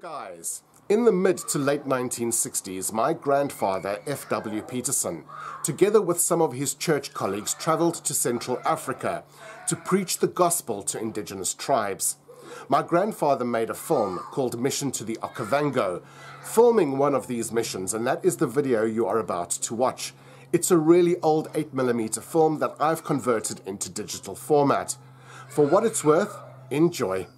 Guys, in the mid to late 1960s, my grandfather, F.W. Peterson, together with some of his church colleagues, traveled to Central Africa to preach the gospel to indigenous tribes. My grandfather made a film called Mission to the Okavango, filming one of these missions, and that is the video you are about to watch. It's a really old 8mm film that I've converted into digital format. For what it's worth, enjoy.